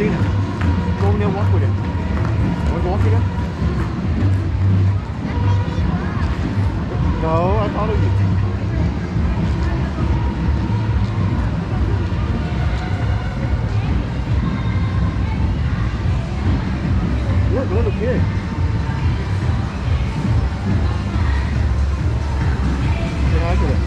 Dana, go over there and walk with him. Want to walk with him? No, I thought of you. Look, little kid. Say hi to them. Say hi.